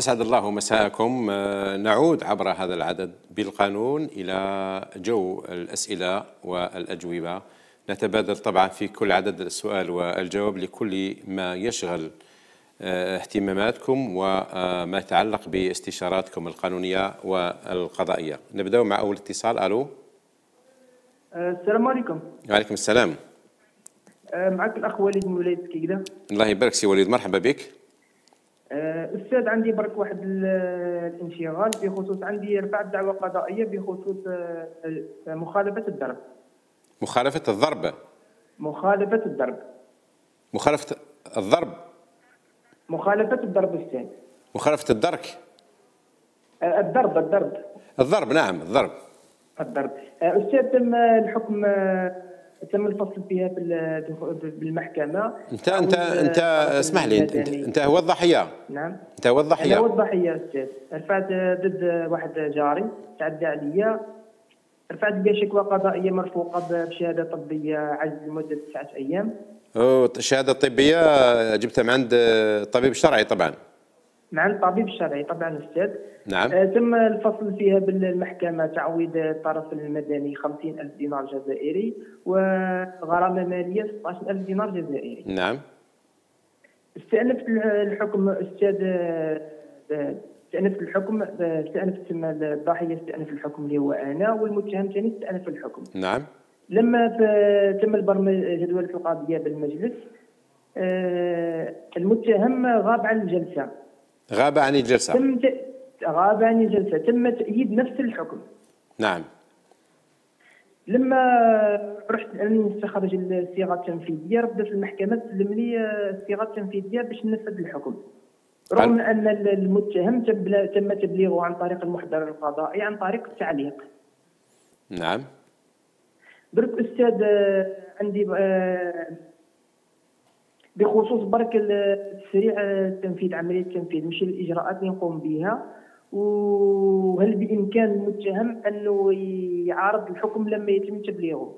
أسعد الله مساءكم. نعود عبر هذا العدد بالقانون إلى جو الأسئلة والأجوبة. نتبادل طبعا في كل عدد السؤال والجواب لكل ما يشغل اهتماماتكم وما يتعلق باستشاراتكم القانونية والقضائية. نبدأ مع أول اتصال. ألو، السلام عليكم. وعليكم السلام. معك الأخ وليد من ولاية كيكدا. الله يبارك سي وليد، مرحبا بك. أستاذ، عندي برك واحد الانشغال بخصوص، عندي رفعت دعوة قضائية بخصوص مخالفة الضرب. مخالفة الضرب؟ مخالفة الضرب. مخالفة الضرب؟ مخالفة الضرب الثاني. مخالفة الدرك؟ الضرب. نعم، الضرب. أستاذ، تم الحكم، تم الفصل فيها بالمحكمة. انت اسمح لي، انت هو الضحية. نعم، انت هو الضحية. هو الضحية استاذ. رفعت ضد واحد جاري تعدى عليا، رفعت بها شكوى قضائية مرفوقة بشهادة طبية عجز لمدة 9 أيام. الشهادة الطبية جبتها من عند الطبيب الشرعي طبعا. مع الطبيب الشرعي طبعا استاذ. نعم. تم الفصل فيها بالمحكمة، تعويض الطرف المدني 50,000 دينار جزائري وغرامة مالية 16,000 دينار جزائري. نعم. استأنفت الحكم استاذ، الضحية استأنفت الحكم اللي هو أنا، والمتهم ثاني استأنف الحكم. نعم. لما تم البرمجة جدولة القضية بالمجلس، المتهم غاب عن الجلسة. غاب عن الجلسة، تم تأييد نفس الحكم. نعم. لما رحت نستخرج الصيغة التنفيذية، ردت المحكمة تسلم لي الصيغة التنفيذية باش ننفذ الحكم، رغم أن المتهم تم تبليغه عن طريق المحضر القضائي عن طريق التعليق. نعم. برك أستاذ، عندي بخصوص برك تسريع التنفيذ، عملية التنفيذ ماشي الإجراءات اللي نقوم بها، وهل بإمكان المتهم أنه يعارض الحكم لما يتم تبليغه؟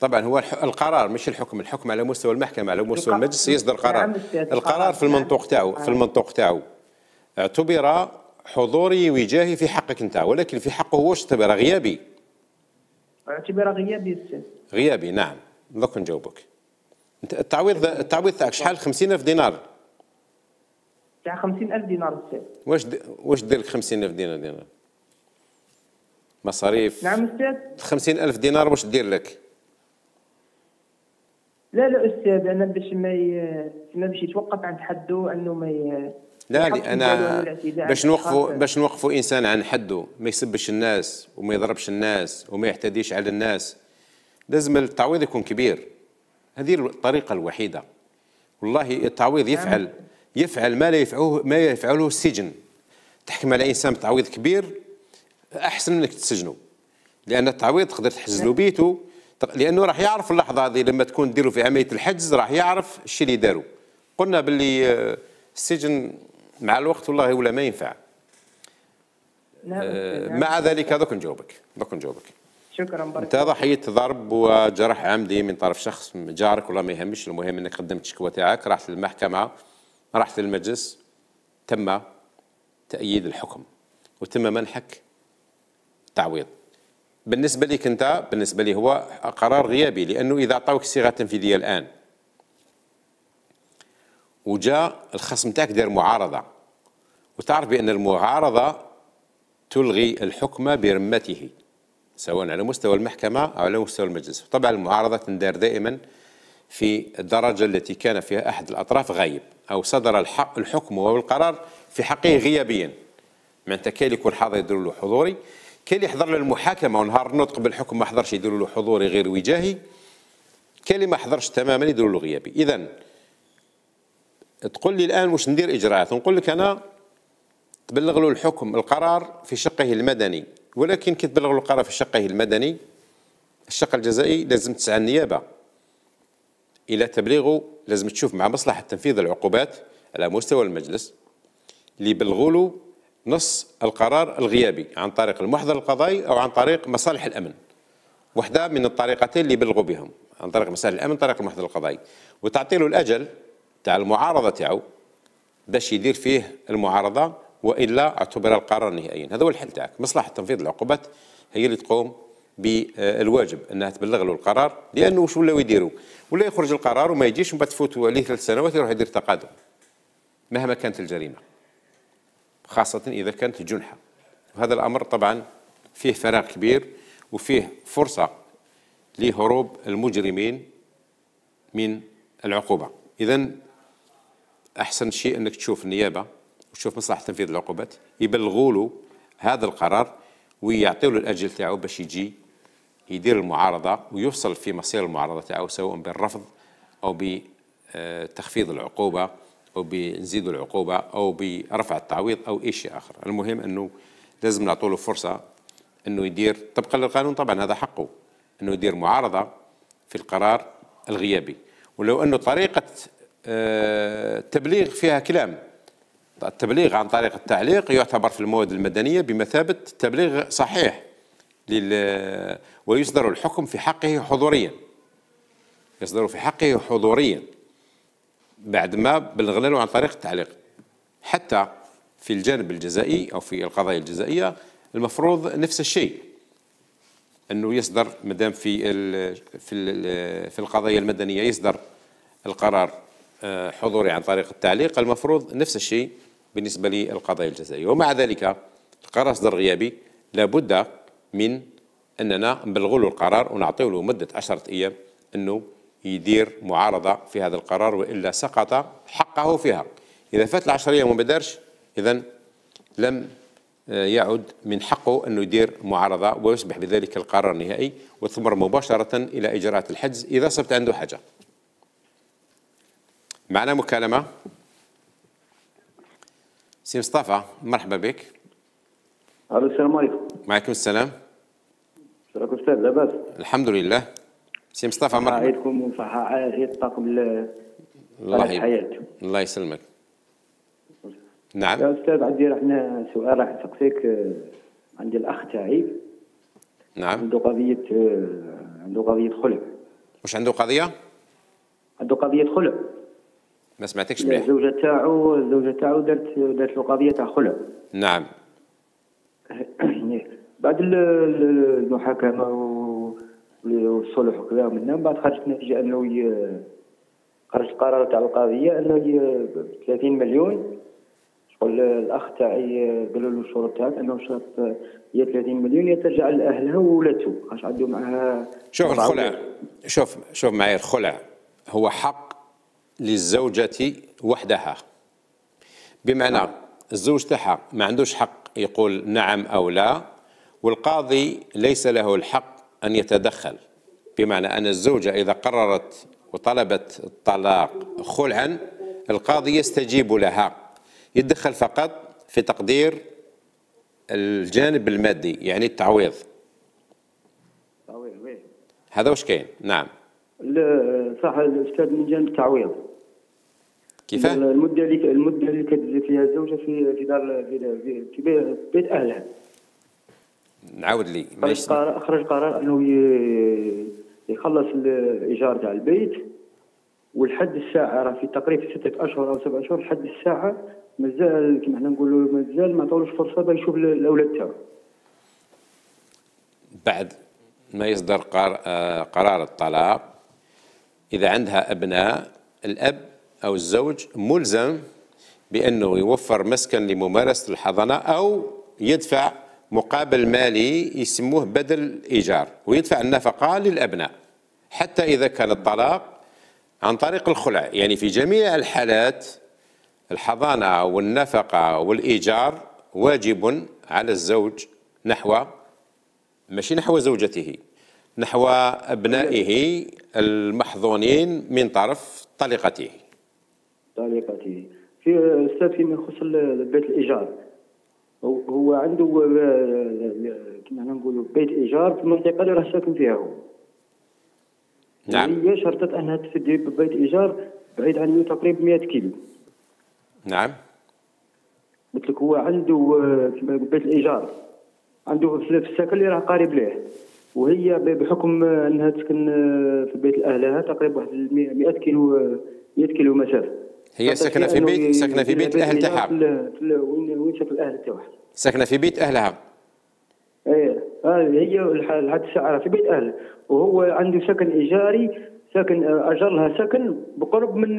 طبعا هو القرار مش الحكم، الحكم على مستوى المحكمة، على مستوى المجلس يصدر قرار. القرار في المنطوق تاعو، اعتبر حضوري وجاهي في حقك انت، ولكن في حقه هو اعتبر غيابي. غيابي. نعم. دوك نجاوبك. التعويض تاعك شحال؟ 50,000 دينار. تاع 50,000 دينار استاذ. واش دير لك 50,000 دينار؟ مصاريف. نعم استاذ. 50,000 دينار واش دير لك؟ لا لا استاذ، انا باش ما يتوقف عند حده، انه ما لا انا باش نوقفوا انسان عن حده، ما يسبش الناس وما يضربش الناس وما يعتديش على الناس، لازم التعويض يكون كبير. هذه الطريقة الوحيدة. والله التعويض يفعل ما يفعله السجن. تحكم على إنسان بتعويض كبير أحسن منك تسجنه، لأن التعويض تقدر تحجز له بيته، لأنه راح يعرف اللحظة هذه لما تكون ديروا في عملية الحجز راح يعرف الشيء اللي داروا. قلنا باللي السجن مع الوقت والله ولا ما ينفع. مع ذلك دوك نجاوبك، شكرا. برك انت ضحيه ضرب وجرح عمدي من طرف شخص جارك، والله ما يهمش، المهم انك قدمت الشكوى تاعك، رحت للمحكمه، رحت للمجلس، تم تأييد الحكم وتم منحك التعويض. بالنسبه لك انت، بالنسبه لي هو قرار غيابي، لانه اذا عطاوك الصيغه التنفيذيه الان وجاء الخصم تاعك دار معارضه، وتعرف بان المعارضه تلغي الحكم برمته، سواء على مستوى المحكمة أو على مستوى المجلس. طبعا المعارضة تندار دائما في الدرجة التي كان فيها أحد الأطراف غايب، أو صدر الحكم أو القرار في حقه غيابيا. معناتها كاين اللي يكون حاضر يديروا له حضوري، كاين اللي يحضر للمحاكمة ونهار النطق بالحكم ما حضرش يديروا له حضوري غير وجاهي، كاين اللي ما حضرش تماما يديروا له غيابي. إذا تقول لي الآن واش ندير إجراءات، ونقول لك أنا تبلغ له الحكم القرار في شقه المدني، ولكن كي تبلغ القرار في شقه المدني، الشق الجزائي لازم تسعى النيابه الى تبليغه، لازم تشوف مع مصلحه تنفيذ العقوبات على مستوى المجلس اللي يبلغوا له نص القرار الغيابي عن طريق المحضر القضائي او عن طريق مصالح الامن. واحده من الطريقتين اللي يبلغوا بهم، عن طريق مصالح الامن، طريق المحضر القضائي، وتعطي له الاجل تاع المعارضه تاعو باش يدير فيه المعارضه، والا اعتبر القرار نهائيا. هذا هو الحل تاعك. مصلحه تنفيذ العقوبات هي اللي تقوم بالواجب انها تبلغ له القرار، لانه واش ولاو يديروا؟ ولا يخرج القرار وما يجيش، ومن بعد تفوتوا عليه 3 سنوات يروح يدير تقادم مهما كانت الجريمه، خاصه اذا كانت جنحه. وهذا الامر طبعا فيه فراغ كبير وفيه فرصه لهروب المجرمين من العقوبه. اذا احسن شيء انك تشوف النيابه وتشوف مصلحه تنفيذ العقوبات يبلغوا له هذا القرار ويعطيوا له الاجل تاعو باش يجي يدير المعارضه ويوصل في مصير المعارضه تاعو، سواء بالرفض او بتخفيض العقوبه او بنزيدوا العقوبه او برفع التعويض او اي شيء اخر. المهم انه لازم نعطوا له فرصه انه يدير طبقا للقانون، طبعا هذا حقه انه يدير معارضه في القرار الغيابي، ولو انه طريقه التبليغ فيها كلام. التبليغ عن طريق التعليق يعتبر في المواد المدنية بمثابة تبليغ صحيح ويصدر الحكم في حقه حضوريا، يصدر في حقه حضوريا بعد ما بلغنا له عن طريق التعليق. حتى في الجانب الجزائي أو في القضايا الجزائية المفروض نفس الشيء، أنه يصدر مدام في القضايا المدنية يصدر القرار حضوري عن طريق التعليق، المفروض نفس الشيء بالنسبة للقضايا الجزائية. ومع ذلك القرار أصدر غيابي، لابد من أننا نبلغوا له القرار ونعطيه له مدة 10 أيام أنه يدير معارضة في هذا القرار، وإلا سقط حقه فيها. إذا فات 10 أيام وما دارش، إذا لم يعد من حقه أنه يدير معارضة، ويصبح بذلك القرار نهائي وتمر مباشرة إلى إجراءات الحجز إذا صبت عنده حاجة. معنا مكالمة. سي مصطفى، مرحبا بك. الو، السلام عليكم. وعليكم السلام. شراك أستاذ، لاباس؟ الحمد لله. سي مصطفى مرحبا. عيدكم وصحة عافية طاقم الحياة. الله يسلمك. نعم. يا أستاذ، عندي احنا سؤال راح نسقسيك. عندي الأخ تاعي. نعم. عنده قضية خلع. واش عنده قضية؟ عنده قضية خلع. ما سمعتكش مليح. الزوجة تاعو دارت له قضية تاع خلع. نعم. بعد المحاكمة والصلح وكذا منا، بعد خرجت النتيجة أنه خرج القرار تاع القضية أنه 30 مليون. شغل الأخ تاعي قالوا له الشروط تاعك أنه شرط يا 30 مليون يا ترجع لأهلها وولادته، خاطرش عندهم معاها. شوف الخلع، شوف معايا، الخلع هو حق للزوجة وحدها، بمعنى الزوج تاعها ما عندوش حق يقول نعم أو لا، والقاضي ليس له الحق أن يتدخل. بمعنى أن الزوجة إذا قررت وطلبت الطلاق خلعا، القاضي يستجيب لها، يتدخل فقط في تقدير الجانب المادي، يعني التعويض. هذا واش كاين. نعم. صح الاستاذ، من جانب التعويض كيف المده اللي كتزيد فيها الزوجه في دار في بيت اهلها. نعاود لي، خرج قرار انه يخلص الايجار تاع البيت، ولحد الساعه راه في تقريبا 6 اشهر او 7 اشهر، لحد الساعه مازال كما حنا نقولوا مازال ما عطاولوش فرصه باش يشوف الاولاد تاعو. بعد ما يصدر قرار الطلاق، إذا عندها أبناء، الأب أو الزوج ملزم بأنه يوفر مسكن لممارسة الحضانة أو يدفع مقابل مالي يسموه بدل الإيجار، ويدفع النفقة للأبناء، حتى إذا كان الطلاق عن طريق الخلع. يعني في جميع الحالات الحضانة والنفقة والإيجار واجب على الزوج، ماشي نحو زوجته، نحو أبنائه المحظونين من طرف طليقته. في أستاذ، فيما يخص بيت الإيجار، هو عنده كما نقولوا بيت إيجار في المنطقة اللي راه ساكن فيها هو. نعم. هي شرطت أنها تفدي ببيت إيجار بعيد عنه تقريبا 100 كيلو. نعم. قلت لك هو عنده بيت الإيجار عنده في السكن اللي راه قريب ليه، وهي بحكم انها تسكن في بيت اهلها تقريبا واحد 100 كيلو مسافه. هي ساكنه في بيت اهل تاعها. وين ساكن الاهل تاعها؟ ساكنه في بيت اهلها. ايه هي لحد الساعه في بيت اهلها، وهو عنده سكن ايجاري، ساكن اجر لها سكن بقرب من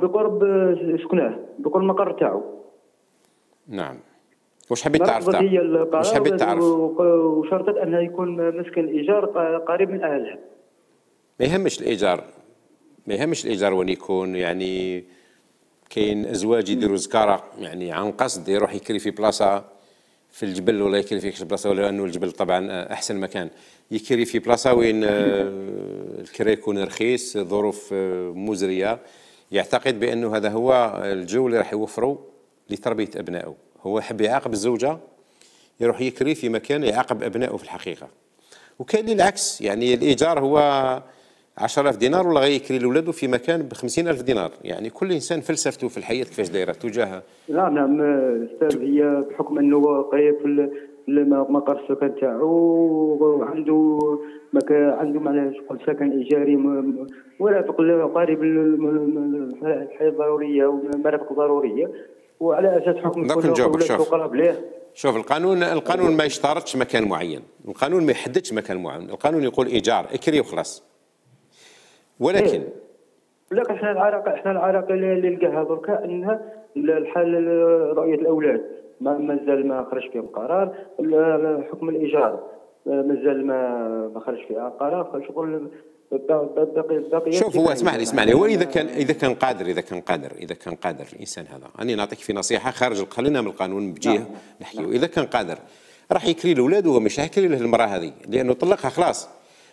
بقرب سكناه، بقرب المقر تاعو. نعم. واش حبيت تعرف؟ واش حبيت تعرف؟ وشرطت انها يكون مسكن الايجار قريب من اهلها. ما يهمش الايجار، ما يهمش الايجار وين يكون، يعني كاين ازواج يديروا زكاره يعني عن قصد، يروح يكري في بلاصه في الجبل ولا يكري في بلاصه، ولا انه الجبل طبعا احسن مكان، يكري في بلاصه وين الكرا يكون رخيص، ظروف مزريه، يعتقد بانه هذا هو الجو اللي راح يوفروا لتربيه ابنائه. هو يحب يعاقب الزوجه، يروح يكري في مكان يعاقب ابنائه في الحقيقه. وكاين العكس، يعني الايجار هو 10000 دينار ولا غيكري لولادو في مكان ب 50000 دينار، يعني كل انسان فلسفته في الحياه كيفاش دايره تجاهها. لا نعم استاذ، هي بحكم انه قريب المقر السكن تاعو وعنده مكان، عنده معناها شغل سكن ايجاري مرافق قريب الحياه الضروريه ومرافق ضروريه، وعلى اساس حكم كل ولادو قراب ليه. شوف القانون، القانون ما يشترطش مكان معين، القانون ما يحددش مكان معين، القانون يقول ايجار اكري وخلاص. ولكن لا احنا العراق، اللي نلقاها دركا انها الحال رؤيه الاولاد مازال ما خرج فيهم قرار، حكم الايجار مازال ما خرج فيها قرار، شغل باقي. شوف هو اسمح لي، هو اذا كان قادر، الانسان هذا، راني نعطيك في نصيحه خارج خلينا من القانون بجهه نحكيو، اذا كان قادر راح يكري لولاد، وهو مش هيكري له المراه هذه لانه طلقها خلاص.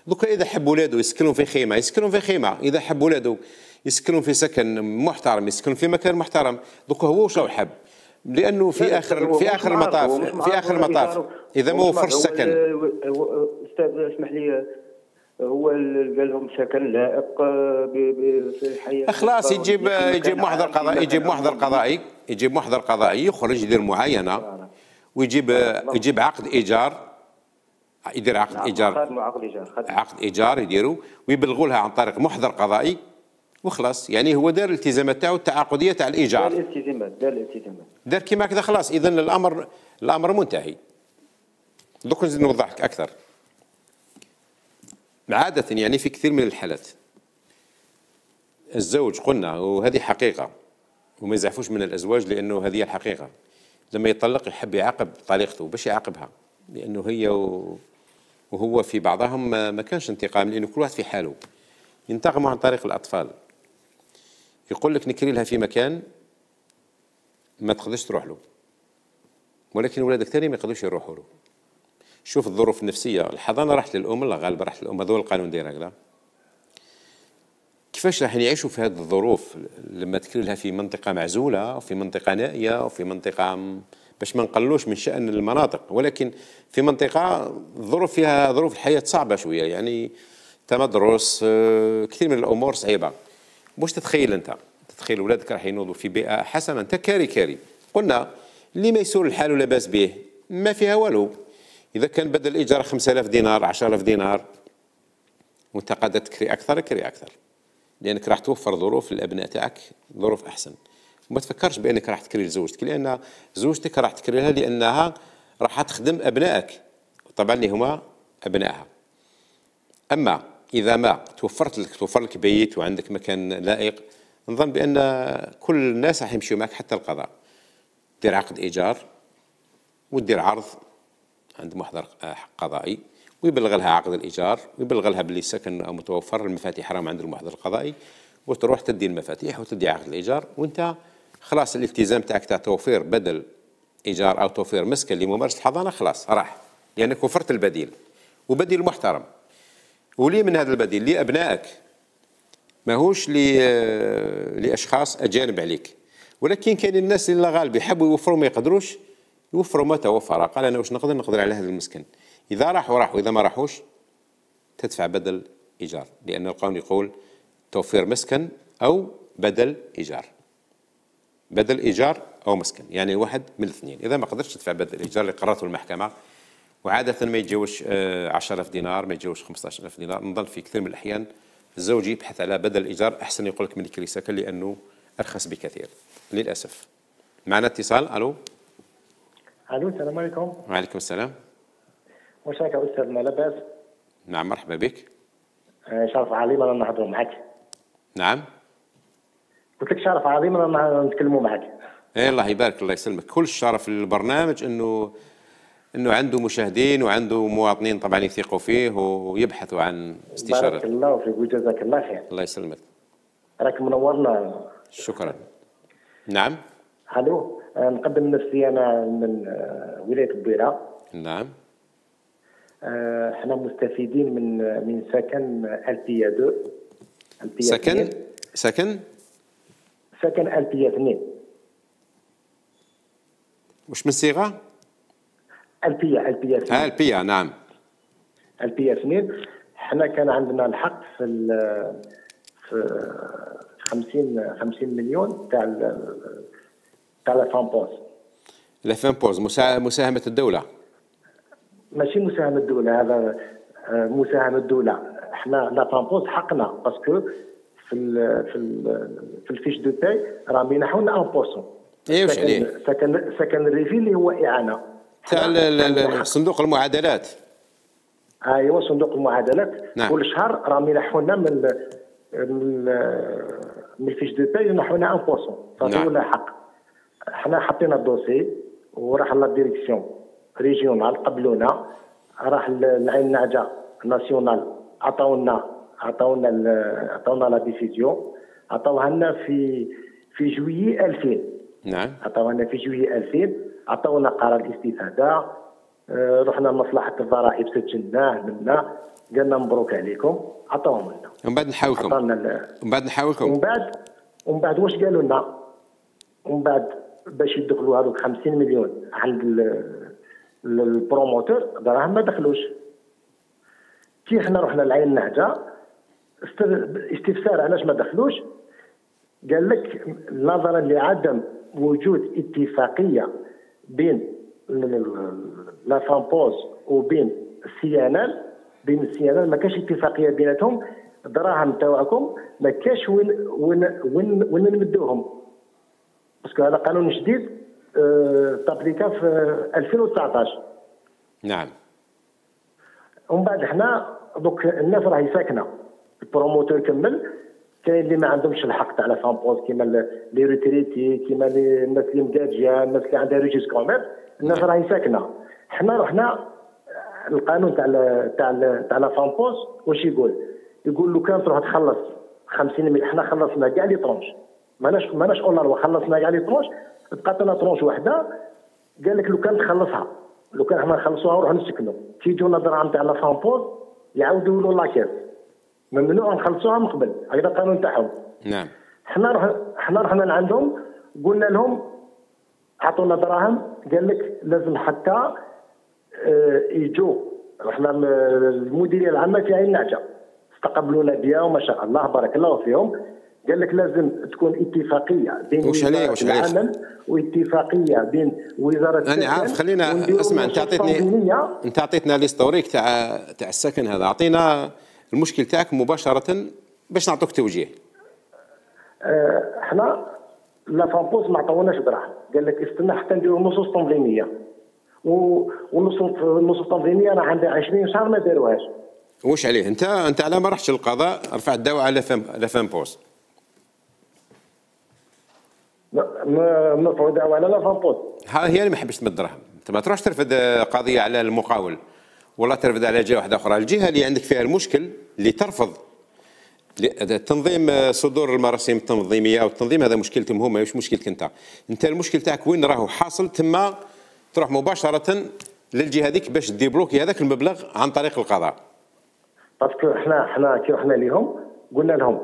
دوكا إذا حب ولادو يسكنون في خيمة، يسكنون في خيمة، إذا حب ولادو يسكنون في سكن محترم، يسكنون في مكان محترم. دوكا هو واش حب، لأنه في آخر المطاف، إذا ما وفرش سكن. أستاذ اسمح لي، هو قال لهم سكن لائق في الحياة خلاص، يجيب محضر قضائي، يخرج يدير معاينة ويجيب عقد إيجار، يدير عقد ايجار، عقد ايجار يديروا ويبلغوا لها عن طريق محضر قضائي وخلاص. يعني هو دار الالتزامات تاعو التعاقديه تاع الايجار، دار الالتزامات، دار كيما هكذا خلاص. اذا الامر منتهي. دوك نزيد نوضح لك اكثر. عاده يعني في كثير من الحالات الزوج، قلنا وهذه حقيقه وما يزعفوش من الازواج لانه هذه الحقيقه، لما يطلق يحب يعاقب طليقته باش يعاقبها، لانه هي وهو في بعضهم ما كانش انتقام، لانه كل واحد في حاله. ينتقموا عن طريق الاطفال، يقول لك نكري لها في مكان ما تقدرش تروح له، ولكن ولادك ثاني ما يقدروش يروحوا له. شوف الظروف النفسيه، الحضانه راحت للام، لا غالبا راحت للام، هذا هو القانون داير هكذا. كيفاش راح يعيشوا في هذه الظروف لما تكري لها في منطقه معزوله، وفي منطقه نائيه، وفي منطقه باش ما نقلوش من شأن المناطق، ولكن في منطقة الظروف فيها ظروف الحياة صعبة شوية، يعني تمدرس، كثير من الأمور صعيبة. واش تتخيل أنت؟ تتخيل ولادك راح ينوضوا في بيئة حسنة؟ أنت كاري قلنا اللي ما يسول الحال ولا باس به، ما فيها والو. إذا كان بدل الإيجار 5000 دينار 10000 دينار وأنت قادر تكري أكثر، كري أكثر، لأنك راح توفر ظروف للأبناء تاعك، ظروف أحسن. وما تفكرش بانك راح تكري لزوجتك، لان زوجتك راح تكري لها لانها راح تخدم ابنائك، طبعا اللي هما ابنائها. اما اذا ما توفرت لك، بيت وعندك مكان لائق، نظن بان كل الناس راح يمشيو معك حتى القضاء. دير عقد ايجار ودير عرض عند محضر قضائي، ويبلغ لها عقد الايجار، ويبلغ لها باللي السكن متوفر، المفاتيح راهم عند المحضر القضائي، وتروح تدي المفاتيح وتدي عقد الايجار، وانت خلاص الالتزام تاعك تاع توفير بدل ايجار او توفير مسكن لممارسه الحضانه خلاص راح، لانك يعني وفرت البديل، وبديل محترم. ولي من هذا البديل لابنائك، ماهوش لاشخاص اجانب عليك. ولكن كاين الناس اللي غالب يحبوا يوفروا ما يقدروش يوفروا ما توفر، قال انا واش نقدر على هذا المسكن. اذا راحوا اذا ما راحوش تدفع بدل ايجار، لان القانون يقول توفير مسكن او بدل ايجار. بدل ايجار او مسكن، يعني واحد من الاثنين. اذا ما قدرتش تدفع بدل الايجار اللي قررته المحكمه، وعاده ما يتجاوزش 10000 دينار، ما يتجاوزش 15000 دينار، نظن في كثير من الاحيان الزوج يبحث على بدل ايجار، احسن يقول لك من كري سكن لانه ارخص بكثير للاسف. معنا اتصال. الو السلام عليكم. وعليكم السلام. واش راك يا استاذنا، لاباس؟ نعم مرحبا بك. شرف عظيم انا نحضر معك. نعم قلت لك شرف عظيم انا نتكلموا معك. ايه الله يبارك الله يسلمك، كل الشرف للبرنامج انه عنده مشاهدين وعنده مواطنين طبعا يثقوا فيه ويبحثوا عن استشارات. بارك الله فيك وجزاك الله خير. الله يسلمك، راك منورنا. شكرا. نعم الو، نقدم نفسي انا من ولايه البويره. نعم احنا مستفيدين من سكن البيا 2. سكن البيا 2. واش من صيغه؟ البيا 2. البيا نعم. البيا 2 احنا كان عندنا الحق في 50 مليون تاع لافامبوز. لافامبوز مساهمة الدولة. ماشي مساهمة الدولة، هذا مساهمة الدولة. احنا لافامبوز حقنا باسكو في الفيش دو باي راه منحونا 1%. اي واش عليه؟ سكن الريفي اللي هو إعانة تاع صندوق المعادلات. ايوا صندوق المعادلات. نعم. كل شهر راه منحونا من الفيش دو باي منحونا 1%. نعم. ولا حق. حنا حطينا الدوسي وراح لا ديريكسيون ريجيونال قبلونا، راح العين النعجه ناسيونال عطاونا لا ديسيزيون، عطاوها لنا في جويي 2000. نعم عطاوها لنا في جويي 2000، عطاونا قرار الاستفاده. رحنا لمصلحه الضرائب سجلناه منا، قالنا مبروك عليكم، عطاوهم لنا. ومن بعد واش قالوا لنا؟ ومن بعد باش يدخلوا هذوك 50 مليون عند البروموتور دراهم ما دخلوش. كي حنا رحنا لعين النهجه استفسار علاش ما دخلوش، قال لك نظرا لعدم وجود اتفاقيه بين لافامبوز وبين السيانال، ما كاش اتفاقيه بيناتهم. الدراهم تاعكم ما كاش وين نمدوهم، باسكو هذا قانون جديد تابليكا في 2019. نعم. ومن بعد حنا دوك الناس راهي ساكنه، البروموتور كمل، كاين اللي ما عندهمش الحق تاع لافامبوز كيما لي روتريتي، كيما الناس اللي مدارجه، الناس اللي عندها ريجيس كومير، الناس راهي ساكنه. حنا رحنا القانون تاع لافامبوز واش يقول لو كان تروح تخلص 50 مليون. حنا خلصنا كاع لي طرونش، ماناش اونلاين وخلصنا كاع لي طرونش، بقات لنا طرونش وحده. قال لك لو كان تخلصها، لو كان حنا نخلصوها ونروحو نسكنو، كي يجونا دراهم تاع لافامبوز يعاودوا لو لاكير، ممنوع نخلصوها من قبل، هكذا القانون تاعهم. نعم. حنا رحنا لعندهم، قلنا لهم عطونا دراهم، قال لك لازم حتى يجوا. رحنا المديريه العامه في عين النعجه، استقبلونا بها وما شاء الله بارك الله فيهم. قال لك لازم تكون اتفاقيه بين وزاره العمل واتفاقيه بين وزاره السكن. انا عارف، خلينا اسمع، انت عطيتنا ليستوريك تاع السكن هذا، اعطينا المشكل تاعك مباشره باش نعطوك توجيه. احنا لافامبوز ما عطاوناش دراهم، قال لك استنى حتى نديرو نصوص تنظيميه، والنصوص التنظيميه راه عندها 20 شهر ما داروهاش. واش عليه؟ انت على ما رحتش للقضاء، رفعت دعوى على لافامبوز؟ ما نرفعوا دعوة على لافامبوز. ها هي اللي ما حبش تمد دراهم، انت ما تروحش ترفد قضية على المقاول ولا ترفد على جهة واحدة أخرى، الجهة اللي عندك فيها المشكل اللي ترفض تنظيم صدور المراسيم التنظيمية والتنظيم، هذا مشكلتهم هما مش مشكلتك انت. انت المشكل تاعك وين راهو حاصل، تما تروح مباشرة للجهة هذيك باش ديبلوكي هذاك المبلغ عن طريق القضاء. باسكو حنا كي رحنا ليهم قلنا لهم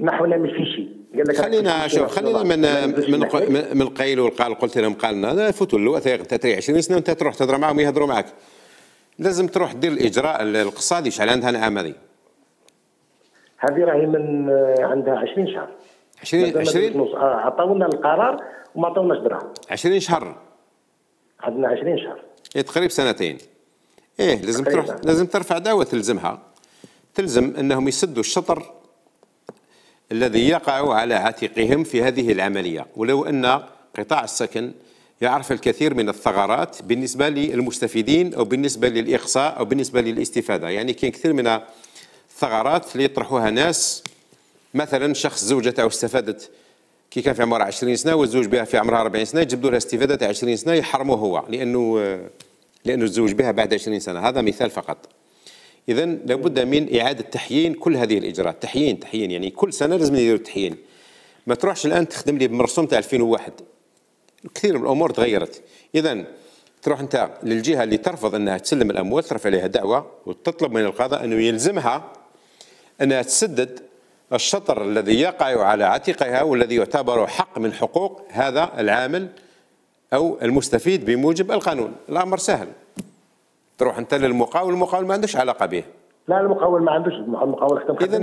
نحونا من فيشي. خلينا من القيل والقال. قلت لهم قالنا فوتوا اللواء تاع 20 سنه وانت تروح تهضر معاهم يهضروا معاك، لازم تروح دير الاجراء الاقتصادي. شحال عندها العام هذه؟ هذه راهي من عندها 20 شهر. 20 عطاونا القرار وما عطاوناش دراهم. 20 شهر عندنا، 20 شهر اي تقريبا سنتين. ايه لازم تروح، لازم ترفع دعوه تلزمها، تلزم انهم يسدوا الشطر الذي يقع على عاتقهم في هذه العملية، ولو أن قطاع السكن يعرف الكثير من الثغرات بالنسبة للمستفيدين أو بالنسبة للإقصاء أو بالنسبة للاستفادة. يعني كاين كثير من الثغرات اللي يطرحوها ناس، مثلا شخص زوجة أو استفادت كي كان في عمرها 20 سنة والزوج بها في عمرها 40 سنة، يجبدوا لها استفادة تاع 20 سنة يحرموه هو لأنه تزوج بها بعد 20 سنة. هذا مثال فقط. إذا لابد من إعادة تحيين كل هذه الإجراءات، تحيين يعني كل سنة لازم يديروا تحيين. ما تروحش الآن تخدم لي بمرسوم تاع 2001، كثير من الأمور تغيرت. إذا تروح أنت للجهة اللي ترفض أنها تسلم الأموال، ترفع عليها دعوة وتطلب من القضاء أنه يلزمها أنها تسدد الشطر الذي يقع على عاتقها والذي يعتبر حق من حقوق هذا العامل أو المستفيد بموجب القانون. الأمر سهل. تروح انت للمقاول، المقاول ما عندوش علاقه به. لا المقاول ما عندوش، المقاول حتى اذا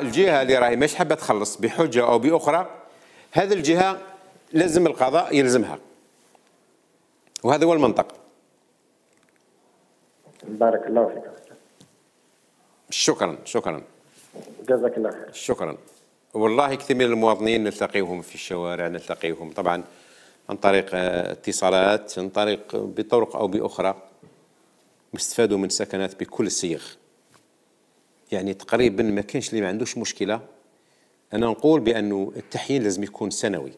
الجهه اللي راهي مش حابه تخلص بحجه او باخرى، هذه الجهه لازم القضاء يلزمها. وهذا هو المنطق. بارك الله فيك. شكرا. جزاك الله خير. شكرا. والله كثير من المواطنين نلتقيهم في الشوارع، نلتقيهم طبعا عن طريق اتصالات، عن طريق بطرق أو بأخرى، مستفادوا من سكنات بكل الصيغ. يعني تقريبا ما كانش اللي ما عندوش مشكلة. أنا نقول بأنه التحيين لازم يكون سنوي،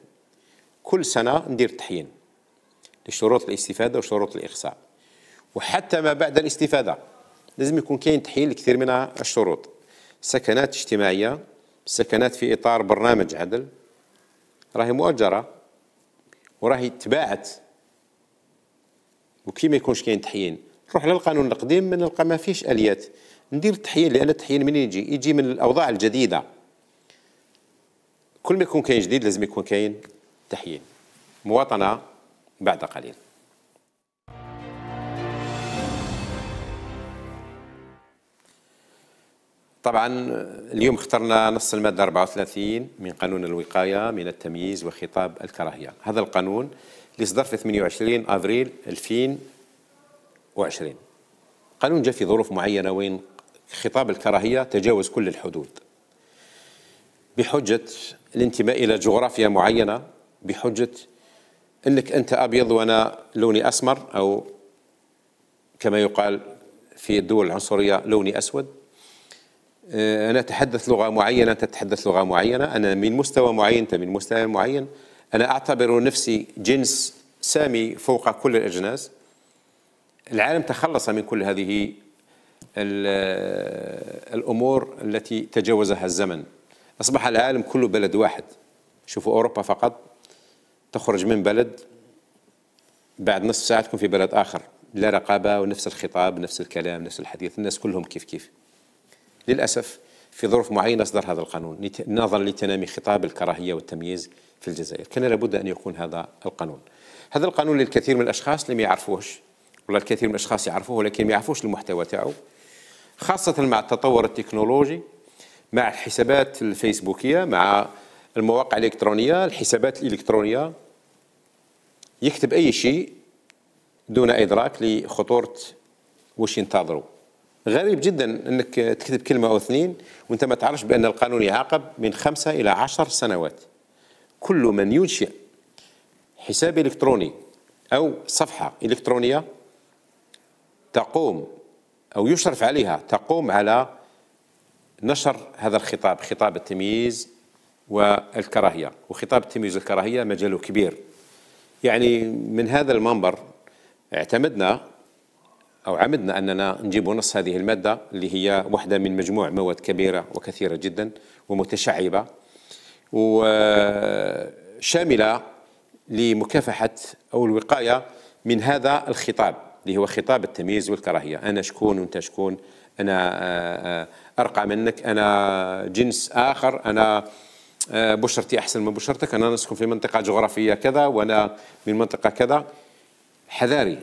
كل سنة ندير تحيين لشروط الاستفادة وشروط الإخصاء، وحتى ما بعد الاستفادة لازم يكون كاين تحيين لكثير من الشروط. سكنات اجتماعية، سكنات في إطار برنامج عدل، راهي مؤجرة وراهي تباعت، وكي ما يكونش كاين تحيين نروح للقانون القديم، ما نلقى ما فيش اليات ندير التحيين. لان التحيين منين يجي من الاوضاع الجديده. كل ما يكون كاين جديد لازم يكون كاين تحيين. مواطنه بعد قليل. طبعا اليوم اخترنا نص المادة 34 من قانون الوقاية من التمييز وخطاب الكراهية. هذا القانون اللي صدر في 28 أبريل 2020. قانون جاء في ظروف معينة وين خطاب الكراهية تجاوز كل الحدود، بحجة الانتماء إلى جغرافيا معينة، بحجة أنك أنت أبيض وأنا لوني أسمر، أو كما يقال في الدول العنصرية لوني أسود. أنا أتحدث لغة معينة، أنت تتحدث لغة معينة، أنا من مستوى معين، أنت من مستوى معين، أنا أعتبر نفسي جنس سامي فوق كل الأجناس. العالم تخلص من كل هذه الأمور التي تجاوزها الزمن. أصبح العالم كله بلد واحد. شوفوا أوروبا فقط، تخرج من بلد بعد نصف ساعة تكون في بلد آخر، لا رقابة، ونفس الخطاب، نفس الكلام، نفس الحديث، الناس كلهم كيف كيف. للأسف في ظروف معينة أصدر هذا القانون نظرا لتنامي خطاب الكراهية والتمييز في الجزائر. كان لابد أن يكون هذا القانون. هذا القانون للكثير من الأشخاص اللي ما يعرفوهش، والله الكثير من الأشخاص يعرفوه ولكن ما يعرفوش المحتوى تاعو، خاصة مع التطور التكنولوجي، مع الحسابات الفيسبوكية، مع المواقع الإلكترونية، الحسابات الإلكترونية. يكتب أي شيء دون إدراك لخطورة واش ينتظروا. غريب جدا انك تكتب كلمه او اثنين وانت ما تعرفش بان القانون يعاقب من 5 إلى 10 سنوات. كل من ينشئ حساب الكتروني او صفحه الكترونيه تقوم او يشرف عليها تقوم على نشر هذا الخطاب، خطاب التمييز والكراهيه. وخطاب التمييز والكراهيه مجاله كبير. يعني من هذا المنبر اعتمدنا أو عمدنا أننا نجيب نص هذه المادة اللي هي واحدة من مجموع مواد كبيرة وكثيرة جدا ومتشعبة وشاملة لمكافحة أو الوقاية من هذا الخطاب اللي هو خطاب التمييز والكراهية. أنا شكون وأنت شكون، أنا أرقى منك، أنا جنس آخر، أنا بشرتي أحسن من بشرتك، أنا نسكن في منطقة جغرافية كذا وأنا من منطقة كذا. حذاري،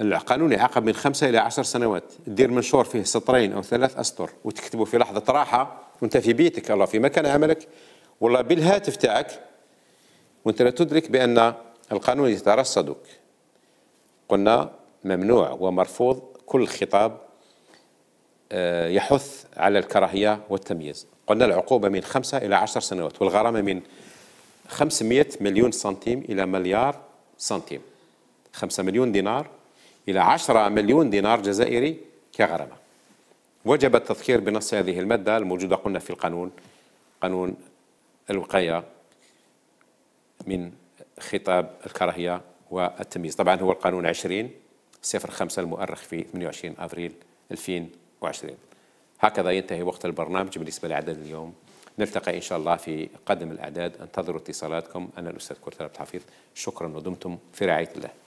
القانون يعاقب من 5 إلى 10 سنوات. دير منشور فيه 2 أو 3 أسطر وتكتبه في لحظة راحة وانت في بيتك ولا في مكان عملك ولا بالهاتف تاعك، وانت لا تدرك بأن القانون يترصدك. قلنا ممنوع ومرفوض كل خطاب يحث على الكراهية والتمييز. قلنا العقوبة من 5 إلى 10 سنوات والغرامة من 500 مليون سنتيم إلى مليار سنتيم، 5 مليون دينار إلى 10 مليون دينار جزائري كغرامة. وجب التذكير بنص هذه المادة الموجودة قلنا في القانون، قانون الوقاية من خطاب الكراهية والتمييز، طبعا هو القانون 20/05 المؤرخ في 28 أبريل 2020. هكذا ينتهي وقت البرنامج بالنسبة لعدد اليوم، نلتقي إن شاء الله في قدم الأعداد، انتظروا اتصالاتكم. أنا الأستاذ كرتاب الحفيظ، شكرا ودمتم في رعاية الله.